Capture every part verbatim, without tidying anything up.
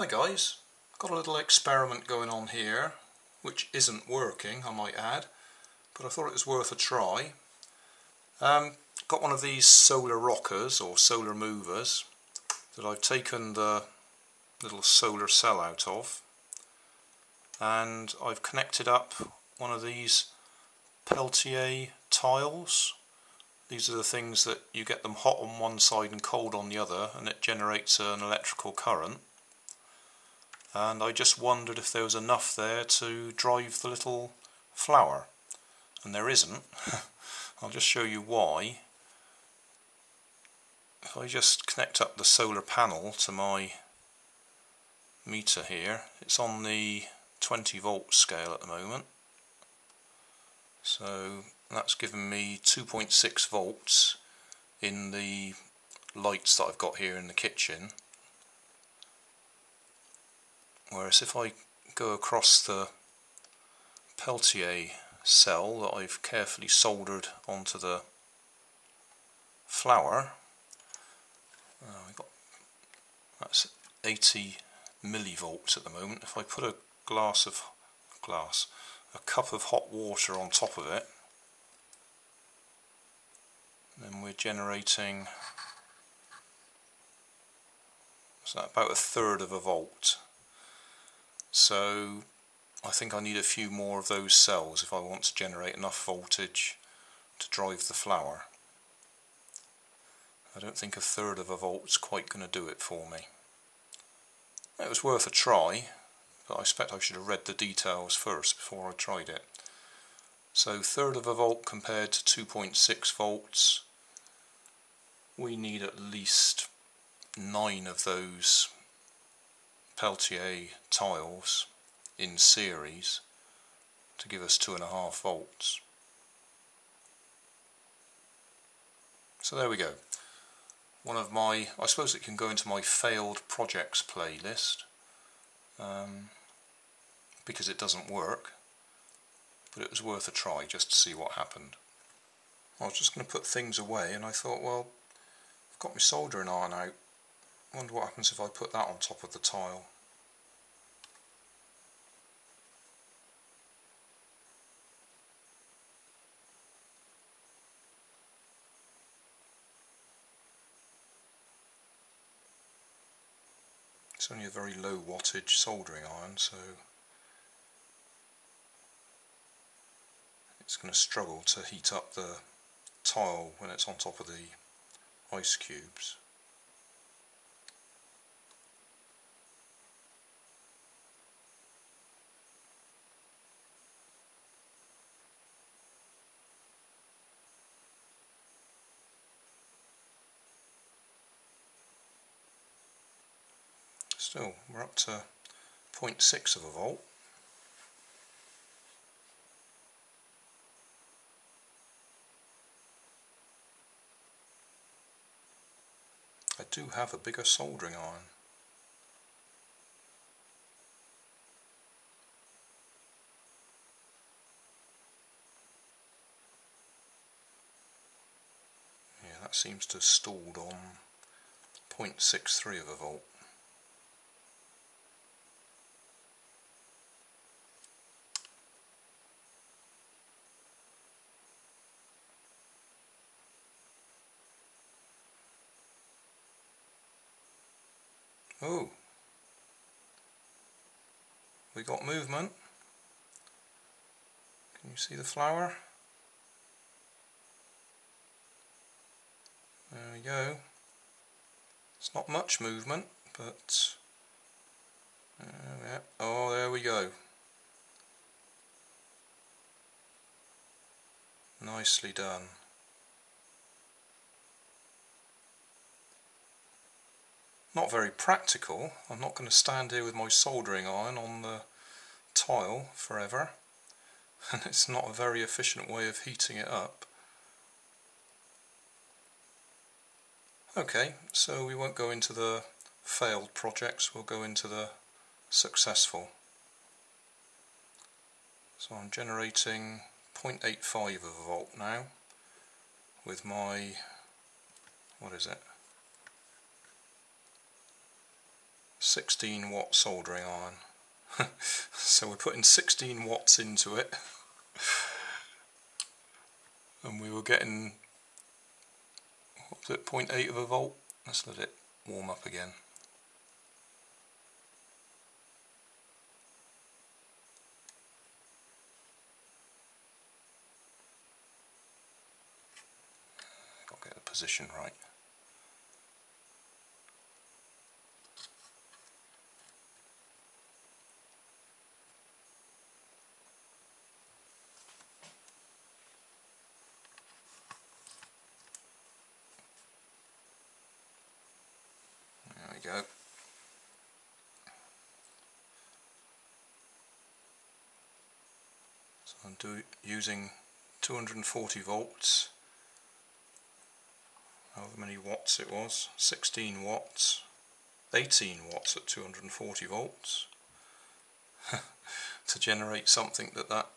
Hi guys, got a little experiment going on here, which isn't working I might add, but I thought it was worth a try. Um, got one of these solar rockers or solar movers that I've taken the little solar cell out of, and I've connected up one of these Peltier tiles. These are the things that you get them hot on one side and cold on the other, and it generates an electrical current. And I just wondered if there was enough there to drive the little flower, and there isn't. I'll just show you why. If I just connect up the solar panel to my meter here, it's on the twenty volt scale at the moment, so that's given me two point six volts in the lights that I've got here in the kitchen. Whereas if I go across the Peltier cell that I've carefully soldered onto the flower, uh, we've got, that's eighty millivolts at the moment. If I put a glass of glass, a cup of hot water on top of it, then we're generating, so about a third of a volt. So I think I need a few more of those cells if I want to generate enough voltage to drive the flower. I don't think a third of a volt's quite going to do it for me. It was worth a try, but I expect I should have read the details first before I tried it. So third of a volt compared to two point six volts. We need at least nine of those Peltier tiles in series to give us two and a half volts. So there we go. One of my, I suppose it can go into my failed projects playlist, um, because it doesn't work, but it was worth a try just to see what happened. I was just going to put things away, and I thought, well, I've got my soldering iron out. I wonder what happens if I put that on top of the tile. It's only a very low wattage soldering iron, so it's going to struggle to heat up the tile when it's on top of the ice cubes. Still, we're up to zero point six of a volt. I do have a bigger soldering iron. Yeah, that seems to have stalled on zero point six three of a volt. Oh, we got movement. Can you see the flower? There we go. It's not much movement, but uh, yeah. Oh, there we go. Nicely done. Not very practical. I'm not going to stand here with my soldering iron on the tile forever, and it's not a very efficient way of heating it up. Okay, so we won't go into the failed projects, we'll go into the successful. So I'm generating zero point eight five of a volt now with my, what is it? sixteen watt soldering iron. So we're putting sixteen watts into it, and we were getting, what was it, zero point eight of a volt? Let's let it warm up again. Got to get the position right. Go. So I'm do, using two hundred forty volts, however many watts it was, sixteen watts, eighteen watts at two hundred forty volts to generate something that that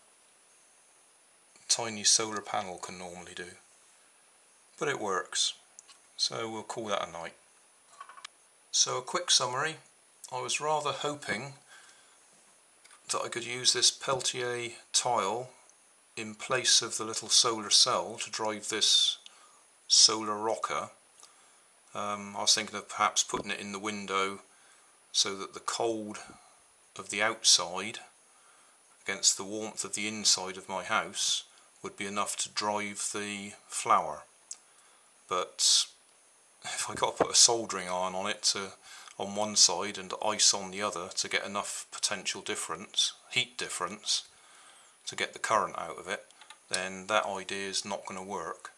tiny solar panel can normally do. But it works, so we'll call that a night. So a quick summary, I was rather hoping that I could use this Peltier tile in place of the little solar cell to drive this solar rocker. Um, I was thinking of perhaps putting it in the window so that the cold of the outside against the warmth of the inside of my house would be enough to drive the flower. But if I got to put a soldering iron on it to, on one side and ice on the other to get enough potential difference, heat difference, to get the current out of it, then that idea is not going to work.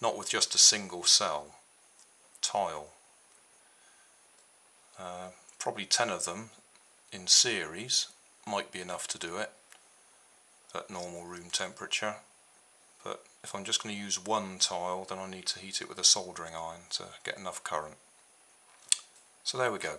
Not with just a single cell tile. Uh, probably ten of them in series might be enough to do it at normal room temperature. But if I'm just going to use one tile, then I need to heat it with a soldering iron to get enough current. So there we go.